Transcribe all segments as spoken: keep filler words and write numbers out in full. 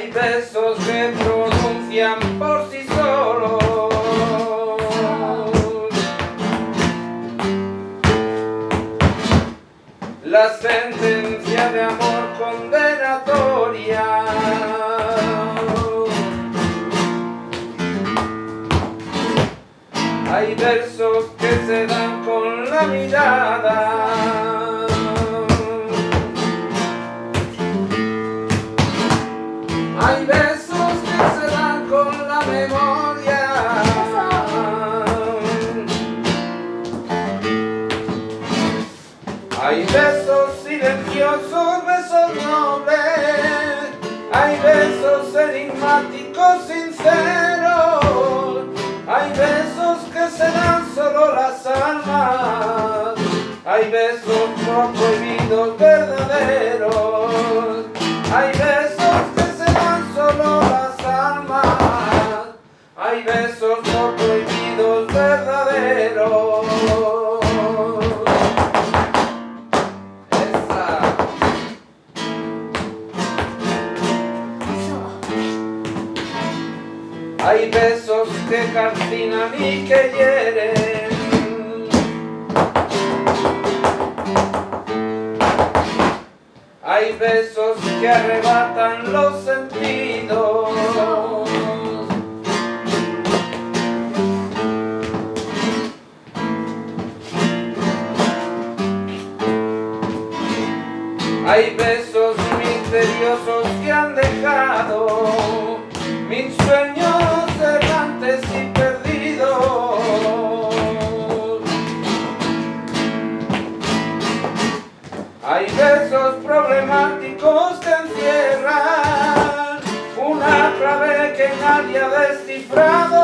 Hay versos que pronuncian por sí solos la sentencia de amor condenatoria. Hay versos que se dan con la mirada. Hay besos que se dan con la memoria. Hay besos silenciosos, besos nobles. Hay besos enigmáticos, sinceros. Hay besos que se dan solo las almas. Hay besos no prohibidos, verdaderos. Hay besos solo las almas. Hay besos no prohibidos, verdaderos. Esa. Hay besos que calcinan y que hieren. Hay besos que arrebatan los sentidos. Hay besos misteriosos que han dejado mis sueños errantes y perdidos. Hay besos problemáticos que encierran una clave que nadie ha descifrado.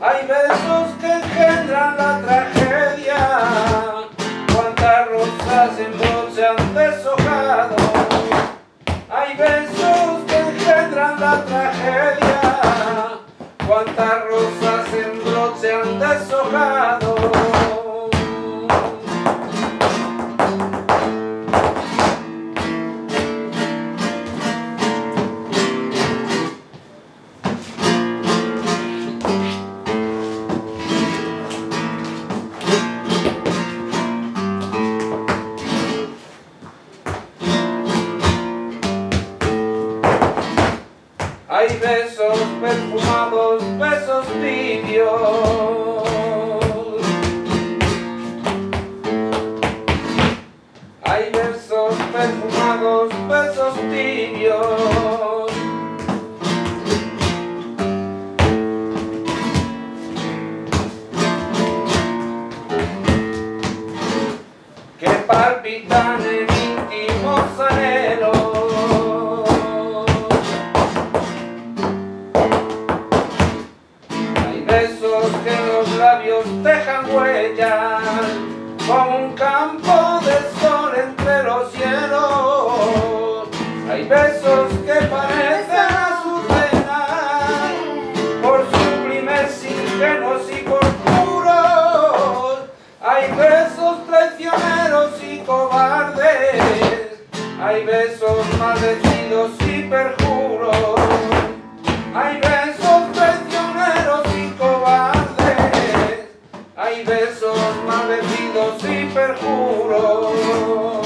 Hay besos que engendran la tragedia. Cuántas rosas en voz se han deshojado. Hay besos que engendran la tragedia. Cuántas rosas en voz se han deshojado. Hay besos perfumados, besos tibios. Hay besos perfumados, besos tibios. Que palpitan en íntimos anhelos. Dejan huellas como un campo de sol entre los cielos. Hay besos que parecen azucenas por sublimes, ingenuos y por puros. Hay besos traicioneros y cobardes. Hay besos maldecidos y perjuros. Hay besos traicioneros y cobardes. Hay besos maldecidos y perjuros.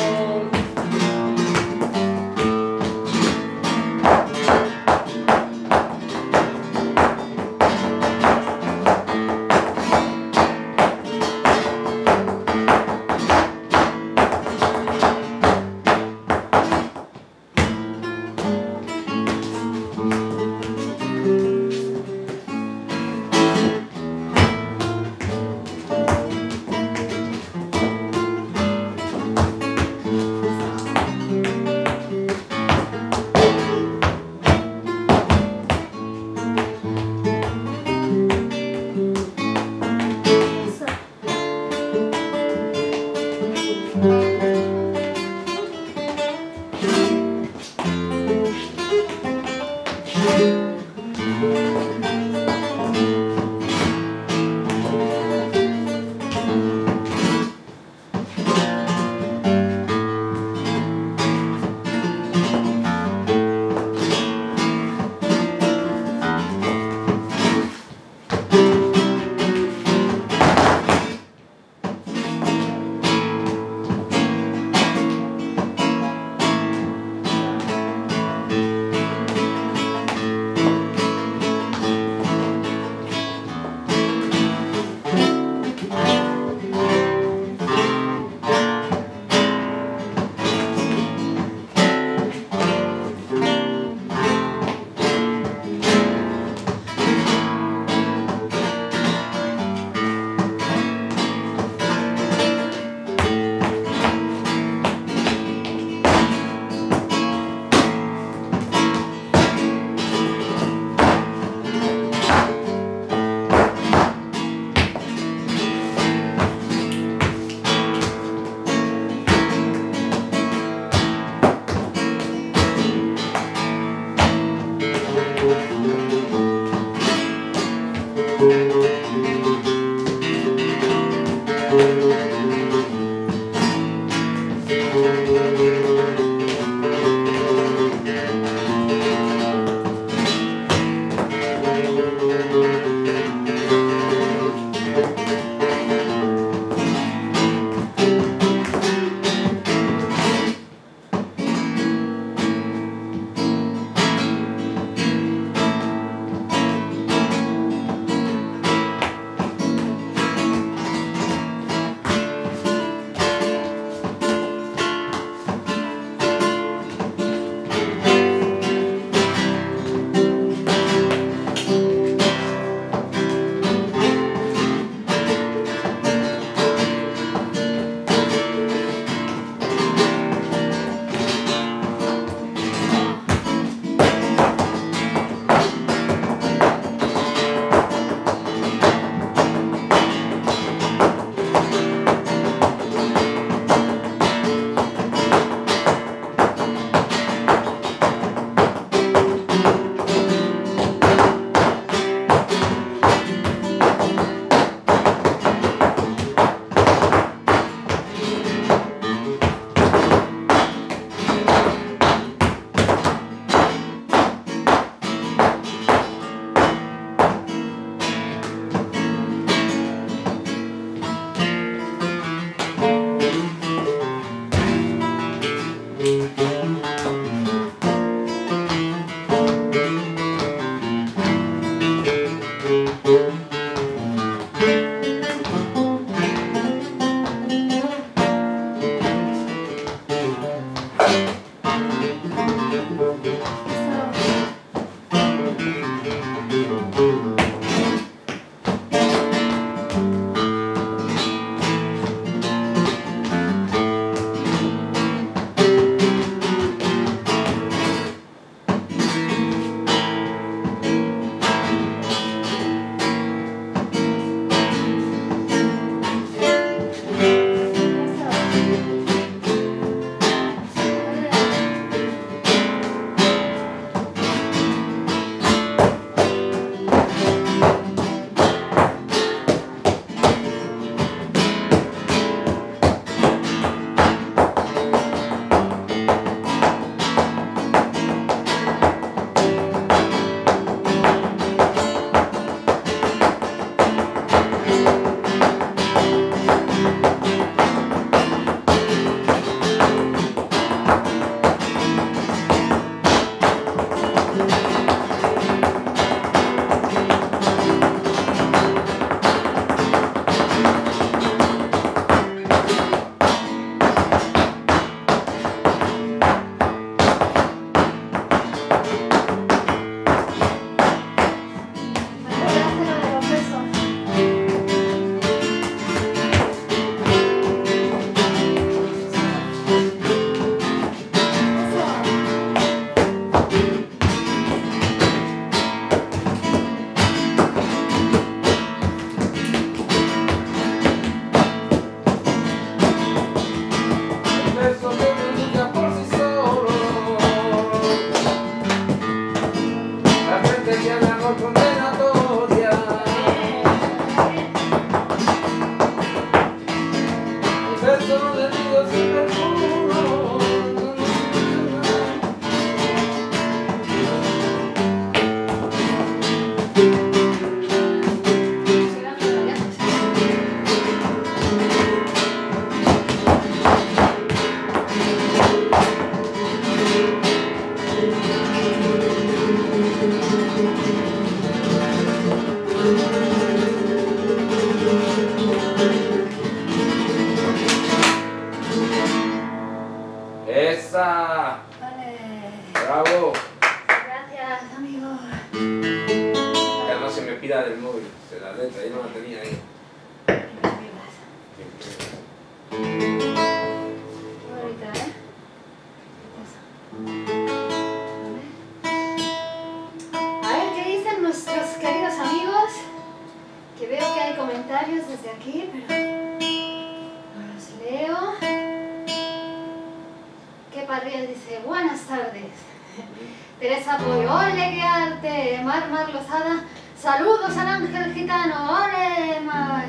Teresa Poy, ole qué arte, Mar Mar Lozada, saludos al Ángel Gitano, ole Mar,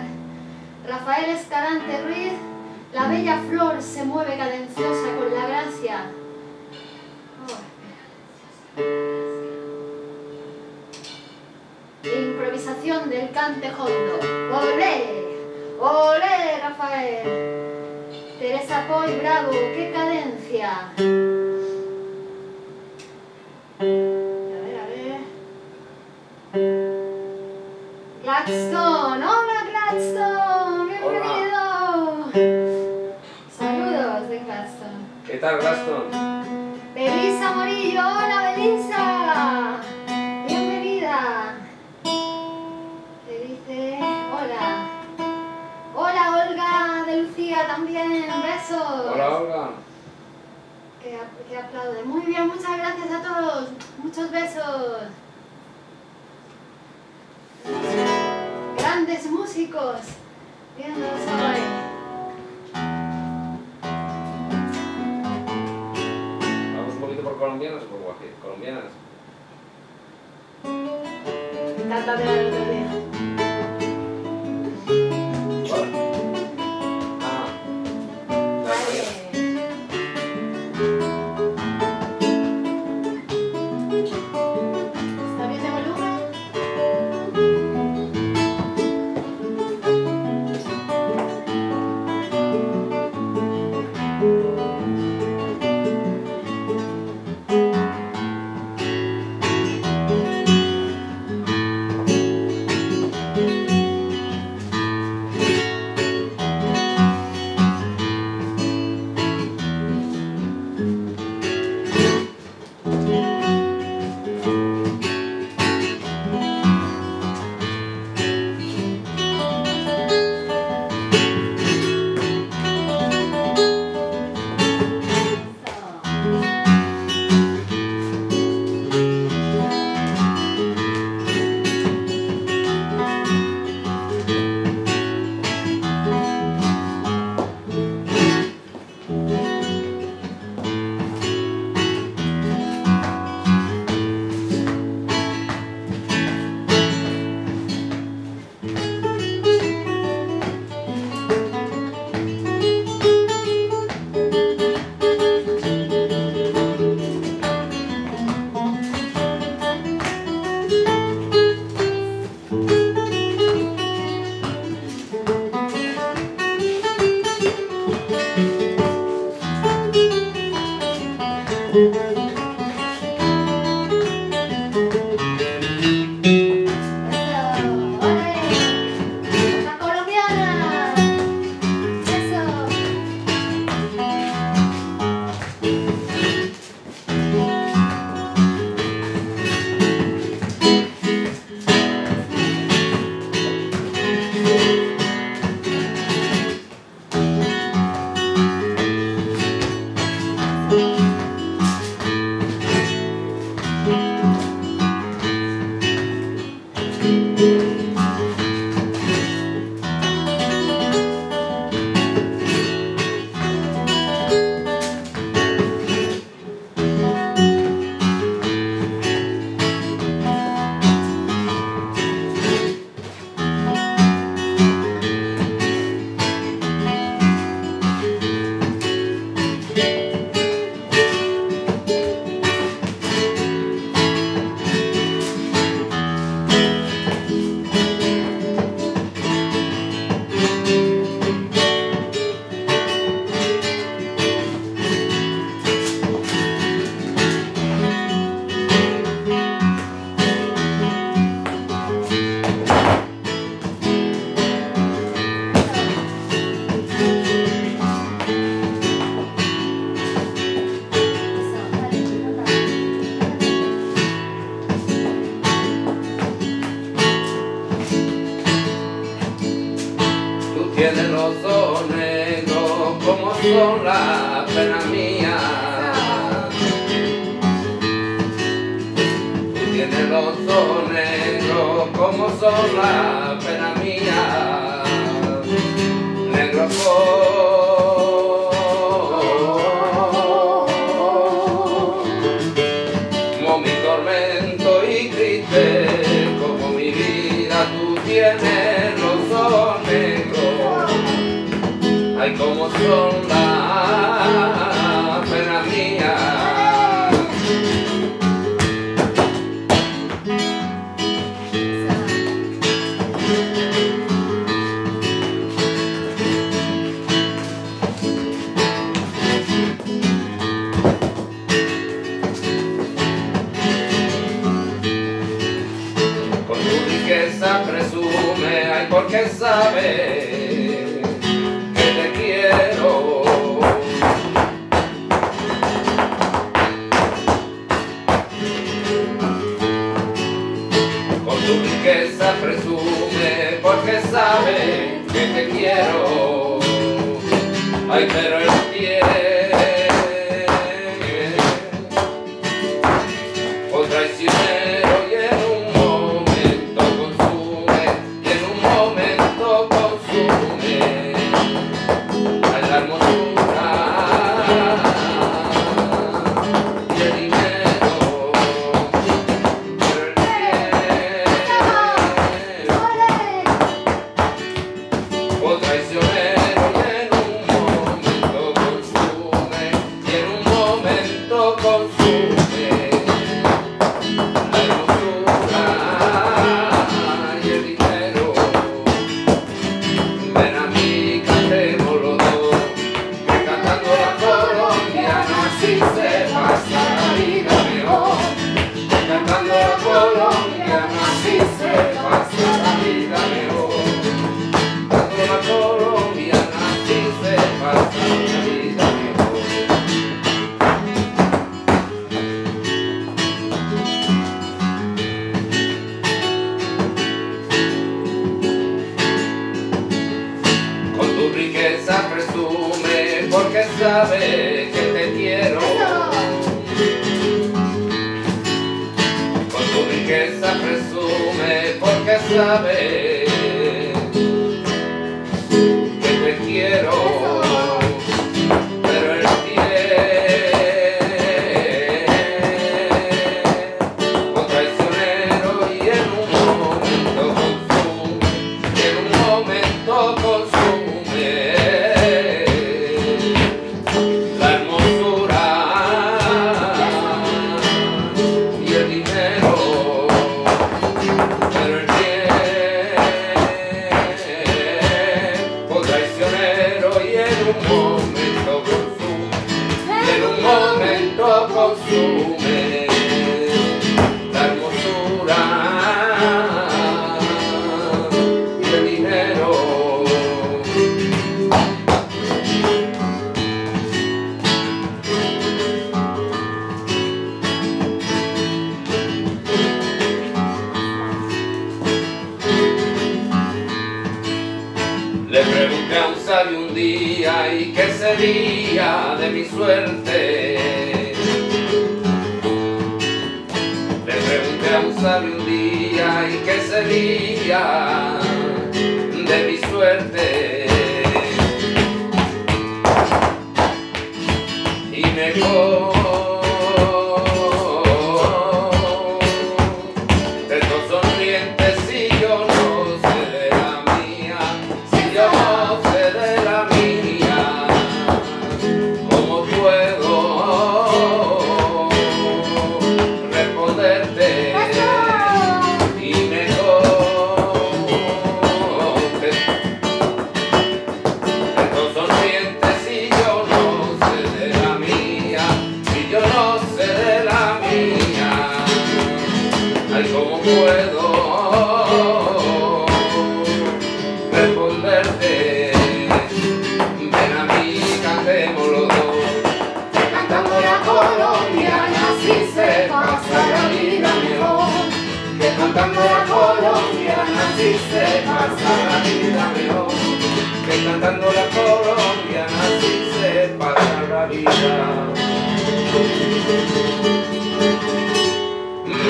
Rafael Escalante Ruiz, la bella flor se mueve cadenciosa con la gracia. Oh, improvisación del cante hondo, ole, ole Rafael, Teresa Poy, bravo, qué cadencia. A ver, a ver. Gladstone, hola Gladstone, bienvenido. Saludos de Gladstone. ¿Qué tal Gladstone? Belisa Morillo, hola Belisa. Bienvenida. Te dice hola. Hola Olga de Lucía también, besos. Hola Olga. Que aplaude. Muy bien, muchas gracias a todos. Muchos besos. Grandes músicos. Viéndolos ahora. Vamos un poquito por colombianos o por guaje. Colombianas. Me encanta de la melodía. celoso negro, como son la pena mía, negro como mi tormento y triste, como mi vida tú tienes rosón negro, ay como son la pena mía. Presume, ay, porque sabe que te quiero. Con tu riqueza presume, porque sabe que te quiero. Ay, pero él tiene por traicionero. Sabe que te quiero, con tu riqueza presume, porque sabe que te quiero. Y que sería de mi suerte, le pregunté a un sabio un día, y que sería de mi suerte, y me cantando la colombiana, así se pasa la vida mejor. Que cantando la colombiana, así se pasa la vida. Me...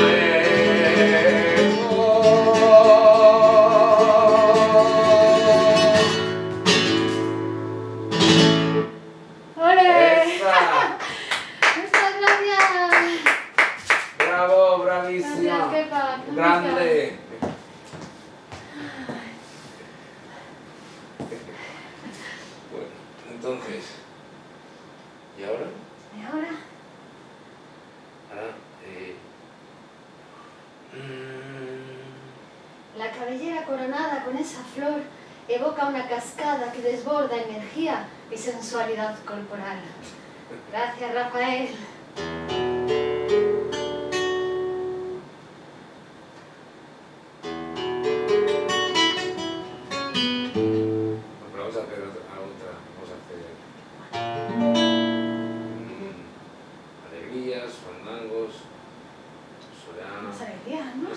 grande. Bueno, entonces, ¿y ahora? ¿Y ahora? Ah, eh. mm. La cabellera coronada con esa flor evoca una cascada que desborda energía y sensualidad corporal. Gracias, Rafael. No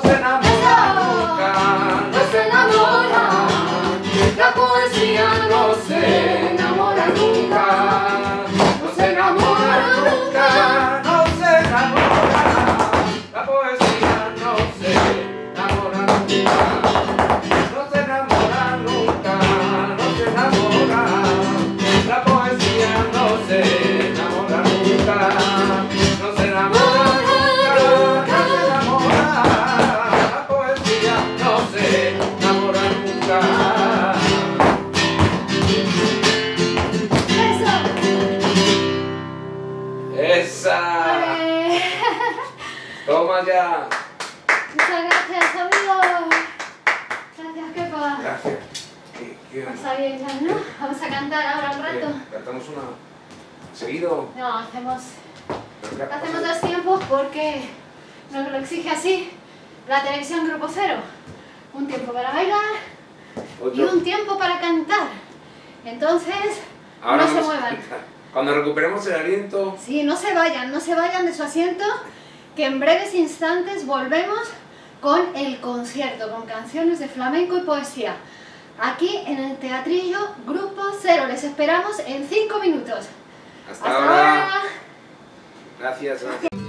se enamora nunca, no se enamora. toma ya. Muchas gracias, amigos. Gracias, Kepa. Gracias. ¿Qué, qué pasa bien, no? Vamos a cantar ahora un rato. Bien, ¿cantamos una seguido? No, hacemos... Hacemos dos tiempos porque nos lo exige así la televisión Grupo Cero. Un tiempo para bailar y un tiempo para cantar. Entonces, ahora no se muevan. Cuando recuperemos el aliento... Sí, no se vayan, no se vayan de su asiento, que en breves instantes volvemos con el concierto, con canciones de flamenco y poesía. Aquí en el Teatrillo Grupo Cero. Les esperamos en cinco minutos. Hasta, Hasta ahora. ahora. Gracias, gracias.